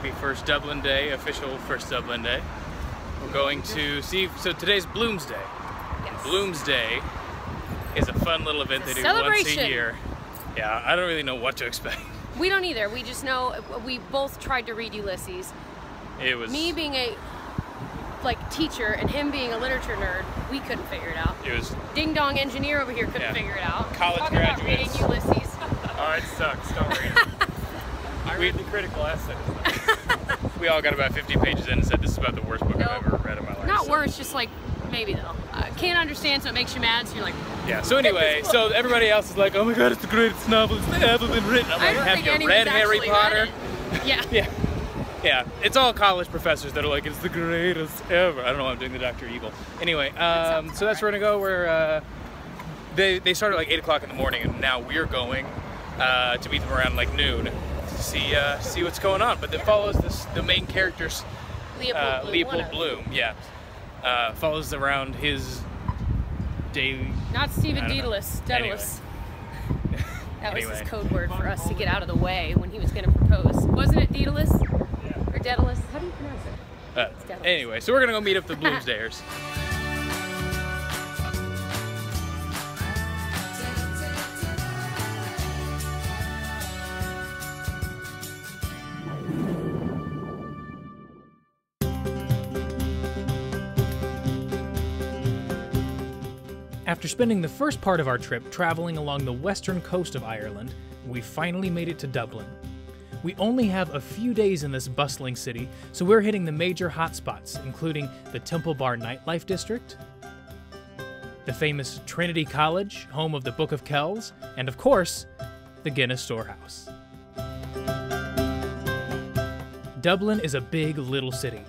Happy first Dublin Day, official first Dublin Day. We're going to see, so today's Bloom's Day. Yes. Bloom's Day is a fun little event they do once a year. Yeah, I don't really know what to expect. We don't either. We just know, we both tried to read Ulysses. It was... me being a, like, teacher and him being a literature nerd, we couldn't figure it out. It was... ding-dong engineer over here couldn't figure it out. College graduates. Talking about reading Ulysses. Oh, it sucks. Don't read it. I read the critical essays. We all got about 50 pages in and said, this is about the worst book I've ever read in my life. Not worse, just like, maybe though. Can't understand, so it makes you mad, so you're like... yeah, so anyway, so everybody else is like, oh my god, it's the greatest novel that's ever been written. I'm like, have you read Harry Potter? Yeah. Yeah. Yeah, it's all college professors that are like, it's the greatest ever. I don't know why I'm doing the Dr. Evil. Anyway, so that's where we're gonna go. Where they start at like 8 o'clock in the morning, and now we're going to meet them around like noon. See what's going on, but it follows this, the main character's Leopold Bloom, yeah, follows around his daily. Not Stephen Daedalus. Daedalus. Anyway. That was his code word for us to get out of the way when he was going to propose. Wasn't it Daedalus or Daedalus? How do you pronounce it? Anyway, so we're gonna go meet up the Bloomsdayers. After spending the first part of our trip traveling along the western coast of Ireland, we finally made it to Dublin. We only have a few days in this bustling city, so we're hitting the major hotspots, including the Temple Bar nightlife district, the famous Trinity College, home of the Book of Kells, and of course, the Guinness Storehouse. Dublin is a big little city.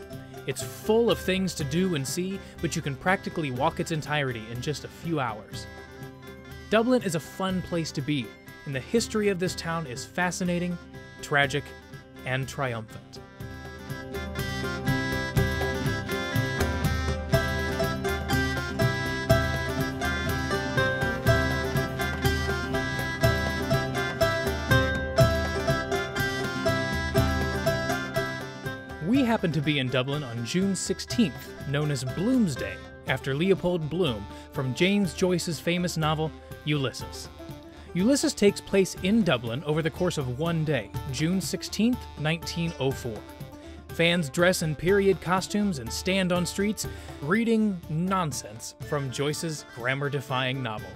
It's full of things to do and see, but you can practically walk its entirety in just a few hours. Dublin is a fun place to be, and the history of this town is fascinating, tragic, and triumphant. We happened to be in Dublin on June 16th, known as Bloom's Day, after Leopold Bloom from James Joyce's famous novel, Ulysses. Ulysses takes place in Dublin over the course of one day, June 16th, 1904. Fans dress in period costumes and stand on streets, reading nonsense from Joyce's grammar-defying novel.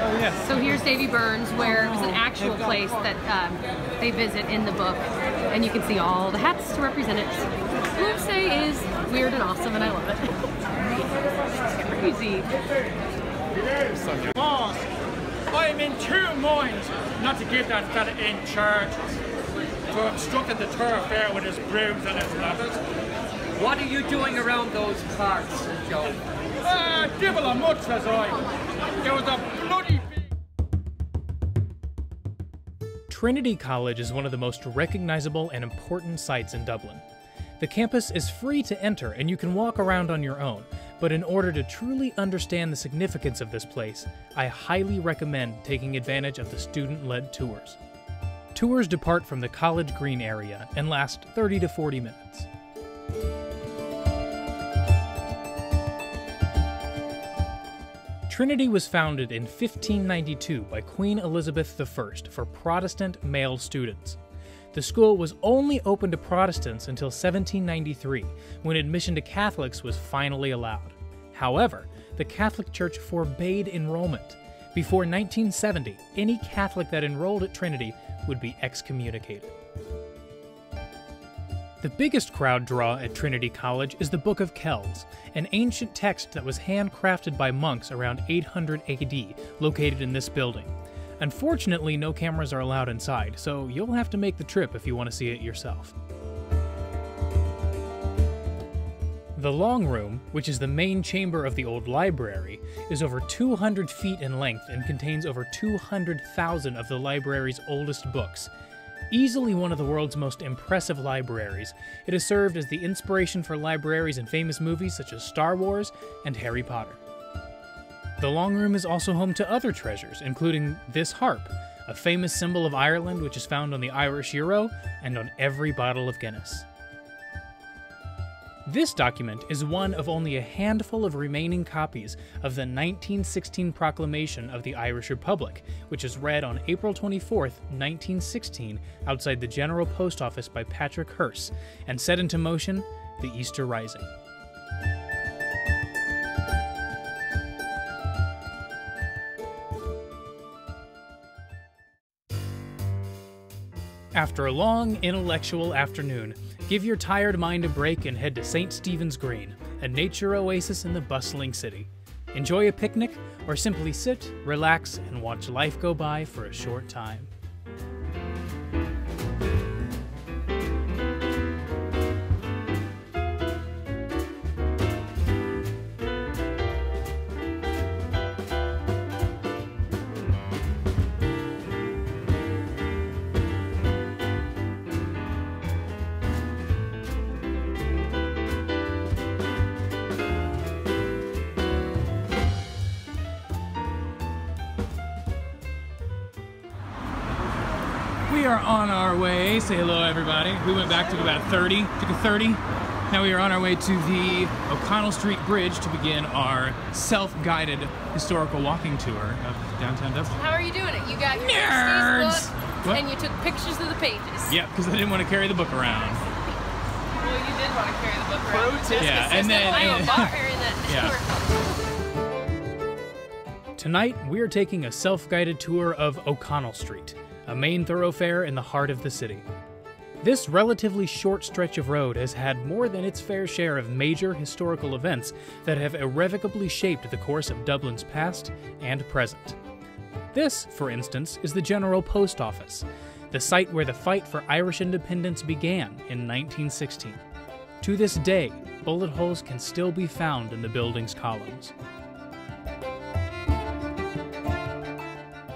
Oh, yeah. So here's Davy Byrne's, where it was an actual place that they visit in the book, and you can see all the hats to represent it. Bloom's Day is weird and awesome, and I love it. It's crazy. I'm in two minds not to give that fella in charge for obstructing the thoroughfare with his brooms and his ladders. What are you doing around those parts, Joe? Ah, devil a much, says I. There was a bloody... Trinity College is one of the most recognizable and important sites in Dublin. The campus is free to enter and you can walk around on your own, but in order to truly understand the significance of this place, I highly recommend taking advantage of the student-led tours. Tours depart from the College Green area and last 30 to 40 minutes. Trinity was founded in 1592 by Queen Elizabeth I for Protestant male students. The school was only open to Protestants until 1793, when admission to Catholics was finally allowed. However, the Catholic Church forbade enrollment. Before 1970, any Catholic that enrolled at Trinity would be excommunicated. The biggest crowd draw at Trinity College is the Book of Kells, an ancient text that was handcrafted by monks around 800 AD, located in this building. Unfortunately, no cameras are allowed inside, so you'll have to make the trip if you want to see it yourself. The Long Room, which is the main chamber of the old library, is over 200 feet in length and contains over 200,000 of the library's oldest books. Easily one of the world's most impressive libraries, it has served as the inspiration for libraries in famous movies such as Star Wars and Harry Potter. The Long Room is also home to other treasures, including this harp, a famous symbol of Ireland which is found on the Irish euro and on every bottle of Guinness. This document is one of only a handful of remaining copies of the 1916 Proclamation of the Irish Republic, which is read on April 24, 1916, outside the General Post Office by Patrick Pearse, and set into motion the Easter Rising. After a long, intellectual afternoon, give your tired mind a break and head to St. Stephen's Green, a nature oasis in the bustling city. Enjoy a picnic, or simply sit, relax, and watch life go by for a short time. On our way, say hello everybody. We went back, took about 30, took a 30. Now we are on our way to the O'Connell Street Bridge to begin our self-guided historical walking tour of downtown Dublin. How are you doing it? You got your Nerds book, what? And you took pictures of the pages. Yeah, because I didn't want to carry the book around. Well, you did want to carry the book around. Pro tip. Yeah, and then... yeah. Tonight, we are taking a self-guided tour of O'Connell Street, a main thoroughfare in the heart of the city. This relatively short stretch of road has had more than its fair share of major historical events that have irrevocably shaped the course of Dublin's past and present. This, for instance, is the General Post Office, the site where the fight for Irish independence began in 1916. To this day, bullet holes can still be found in the building's columns.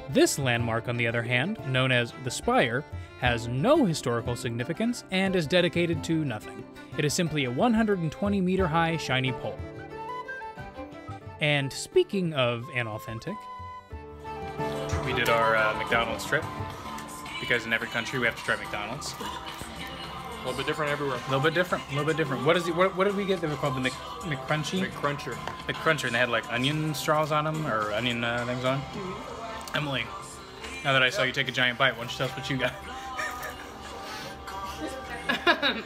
This landmark, on the other hand, known as the Spire, has no historical significance and is dedicated to nothing. It is simply a 120-meter-high shiny pole. And speaking of inauthentic... We did our McDonald's trip, because in every country we have to try McDonald's. A little bit different everywhere. A little bit different, a little bit different. What is the, what did we get that were called the McCrunchy? McCruncher. McCruncher, and they had like onion straws on them, or onion things on them? Mm-hmm. Emily, now that I saw you take a giant bite, why don't you tell us what you got?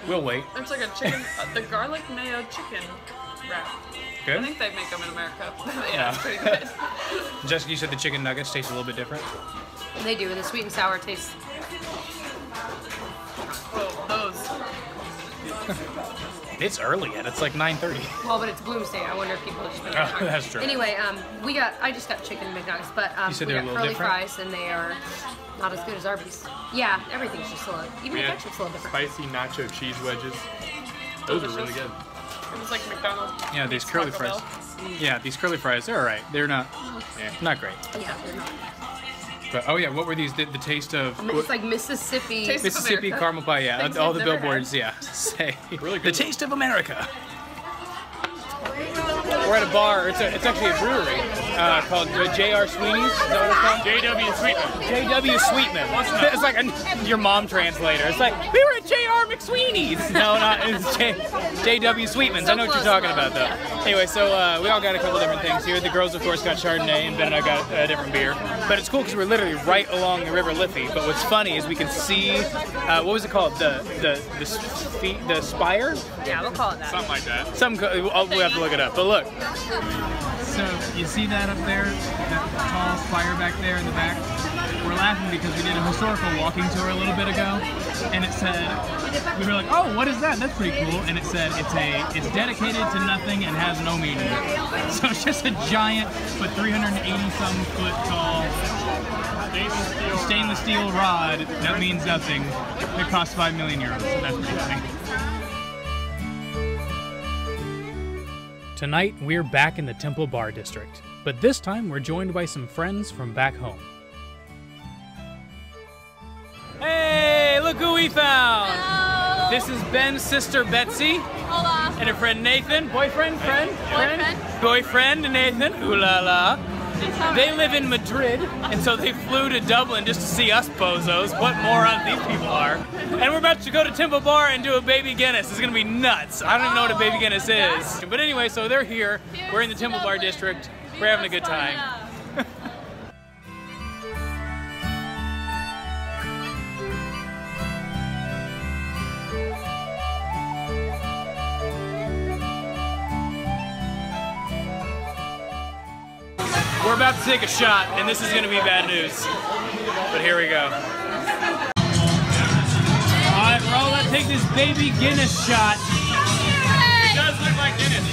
We'll wait. It's like a chicken, the garlic mayo chicken wrap. Good? I think they make them in America. Yeah, that's pretty good. Jessica, you said the chicken nuggets taste a little bit different? They do, and the sweet and sour taste. Whoa, those. It's early yet, it's like 9:30. Well, but it's Bloomsday. I wonder if people are just going to that's true. Anyway, I just got chicken McNuggets, but you said we got curly fries, and they are not as good as Arby's. Yeah, everything's just a little, even the ketchup's a little different. Spicy nacho cheese wedges. Those are really good. It was like McDonald's. Yeah, these curly fries. Yeah, these curly fries, they're all right. They're not, not great. Yeah, they're not. But, oh yeah, what were these? The taste of... It's like Mississippi. Taste Mississippi caramel pie, yeah. All the billboards, say. Really good. The taste of America. We're at a bar. It's actually a brewery called J.R. Sweeney's. Is that what it's called? J.W. Sweetman. J.W. Sweetman. It's like your mom translator. It's like, we were at J.R. McSweeney's. No, not. It's J.W. Sweetman's. So I know what you're talking about, though. Yeah. Anyway, so we all got a couple different things here. The girls, of course, got Chardonnay, and Ben and I got a different beer. But it's cool because we're literally right along the River Liffey. But what's funny is we can see, what was it called? The Spire? Yeah, we'll call it that. Something like that. We'll have to look it up. But look. So, you see that up there? That tall spire back there in the back? We're laughing because we did a historical walking tour a little bit ago, and it said, we were like, oh, what is that? That's pretty cool. And it said, it's dedicated to nothing and has no meaning. So it's just a giant, but 380-some foot tall stainless steel rod that means nothing. It costs €5 million, so that's pretty funny. Tonight, we're back in the Temple Bar district, but this time we're joined by some friends from back home. Hey, look who we found! Hello. This is Ben's sister Betsy. Hola. And her friend Nathan, boyfriend, friend, boyfriend, Nathan, ooh la la. They live in Madrid, and so they flew to Dublin just to see us bozos. What morons these people are. And we're about to go to Temple Bar and do a Baby Guinness. It's gonna be nuts. I don't even know what a Baby Guinness is. But anyway, so they're here. We're in the Temple Bar district. We're having a good time. We're about to take a shot, and this is going to be bad news. But here we go. All right, we're all about to take this Baby Guinness shot. It does look like Guinness.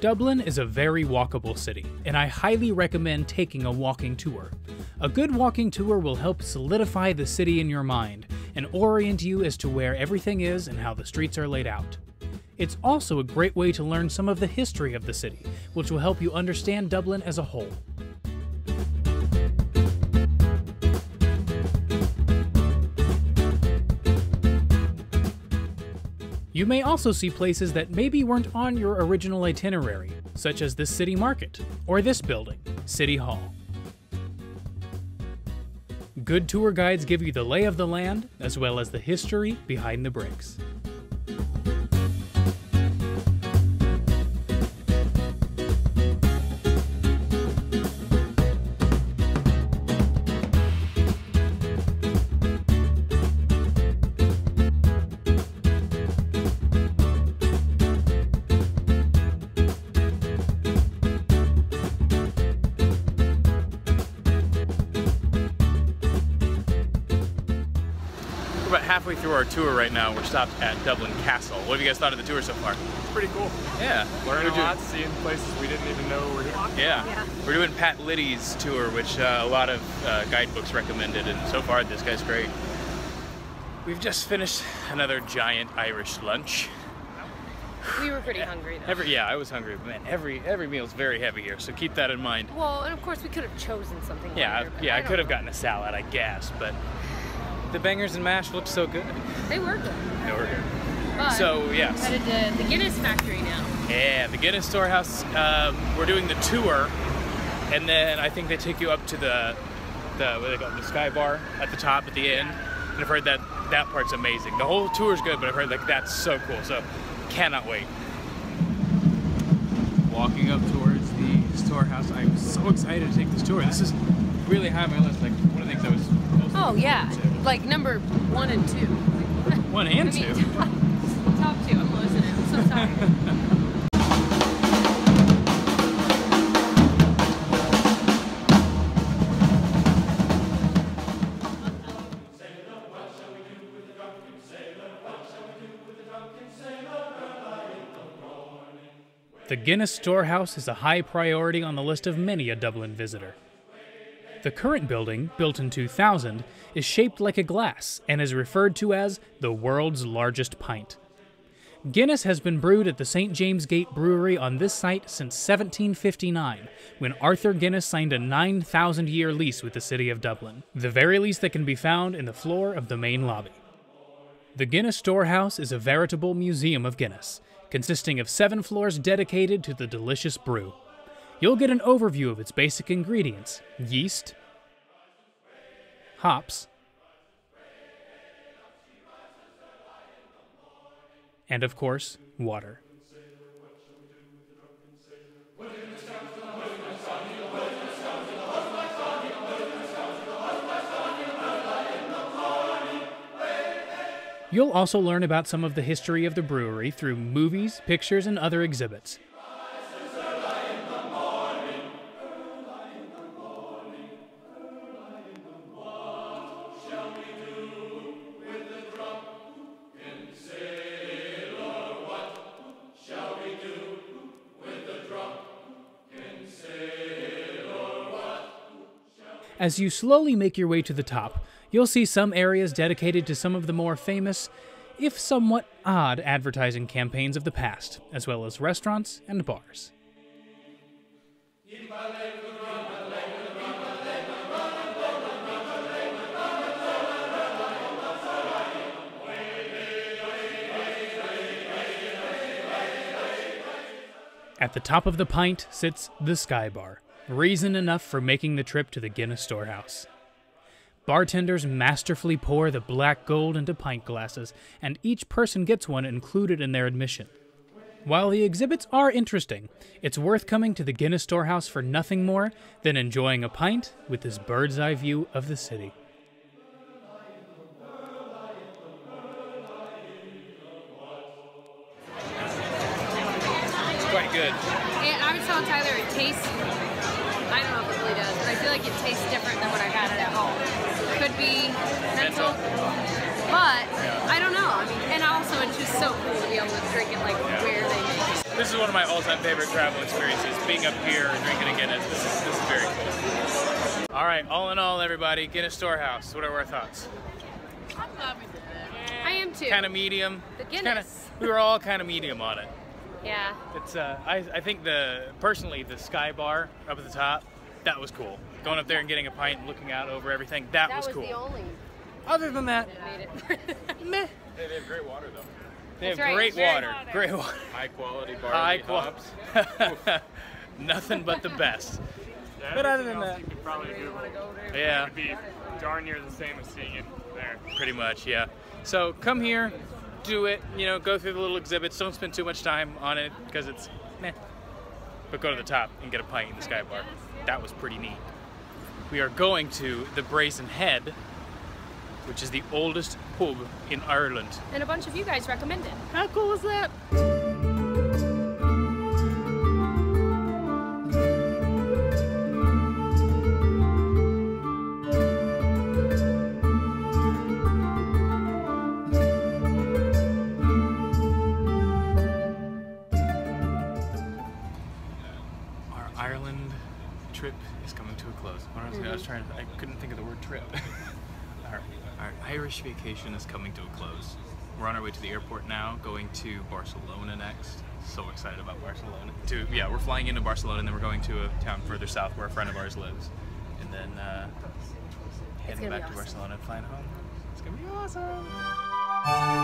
Dublin is a very walkable city, and I highly recommend taking a walking tour. A good walking tour will help solidify the city in your mind and orient you as to where everything is and how the streets are laid out. It's also a great way to learn some of the history of the city, which will help you understand Dublin as a whole. You may also see places that maybe weren't on your original itinerary, such as this city market, or this building, City Hall. Good tour guides give you the lay of the land, as well as the history behind the bricks. Halfway through our tour right now, we're stopped at Dublin Castle. What have you guys thought of the tour so far? It's pretty cool. Yeah. Learning a lot, seeing places we didn't even know were here. Yeah. We're doing Pat Liddy's tour, which a lot of guidebooks recommended, and so far this guy's great. We've just finished another giant Irish lunch. We were pretty hungry though. Yeah, I was hungry, but man, every meal is very heavy here, so keep that in mind. Well, and of course we could have chosen something later, I could have gotten a salad, I guess, but the bangers and mash looked so good. They were good. They were good. But so, yes. We're headed to the Guinness factory now. Yeah, the Guinness Storehouse. We're doing the tour, and then I think they take you up to the what do they call it, the Skybar at the top at the end. And I've heard that part's amazing. The whole tour's good, but I've heard like that's so cool. So, cannot wait. Walking up towards the storehouse, I'm so excited to take this tour. This is really high on my list. Like one of the things I was. Oh yeah. Like number 1 and 2. One and two? Top 2, I'm losing it. I'm so sorry. The Guinness Storehouse is a high priority on the list of many a Dublin visitor. The current building, built in 2000, is shaped like a glass and is referred to as the world's largest pint. Guinness has been brewed at the St. James Gate Brewery on this site since 1759, when Arthur Guinness signed a 9,000-year lease with the city of Dublin, the very lease that can be found in the floor of the main lobby. The Guinness Storehouse is a veritable museum of Guinness, consisting of 7 floors dedicated to the delicious brew. You'll get an overview of its basic ingredients: yeast, hops, and of course, water. You'll also learn about some of the history of the brewery through movies, pictures, and other exhibits. As you slowly make your way to the top, you'll see some areas dedicated to some of the more famous, if somewhat odd, advertising campaigns of the past, as well as restaurants and bars. At the top of the pint sits the Skybar, reason enough for making the trip to the Guinness Storehouse. Bartenders masterfully pour the black gold into pint glasses, and each person gets one included in their admission. While the exhibits are interesting, it's worth coming to the Guinness Storehouse for nothing more than enjoying a pint with this bird's eye view of the city. It's quite good. I was telling Tyler it tastes, I don't know if it really does, but I feel like it tastes different than what I had it at home. It could be mental, but I don't know. I mean, and also it's just so cool to be able to drink it like where they make it. This is one of my all-time favorite travel experiences, being up here and drinking a Guinness. This is very cool. All right, all in all, everybody, Guinness Storehouse. What are our thoughts? I'm loving it. I am too. Kind of medium. The Guinness. We were all kind of medium on it. Yeah. It's I think personally the Skybar up at the top, that was cool. Going up there and getting a pint and looking out over everything, that was cool. That was the only. Other than that, meh. Hey, they have great water though. They have great water. High quality barley hops. Nothing but the best. But other than that, you could probably yeah, it'd be darn near the same as seeing it there. Pretty much, yeah. So come here, do it. You know, go through the little exhibits. Don't spend too much time on it because it's meh. But go to the top and get a pint in the Skybar. That was pretty neat. We are going to the Brazen Head, which is the oldest pub in Ireland. And a bunch of you guys recommend it. How cool is that? Our Ireland trip is coming to a close. I couldn't think of the word trip. Our Irish vacation is coming to a close. We're on our way to the airport now, going to Barcelona next. So excited about Barcelona. Yeah, we're flying into Barcelona and then we're going to a town further south where a friend of ours lives. And then heading back to Barcelona and flying home. It's gonna be awesome!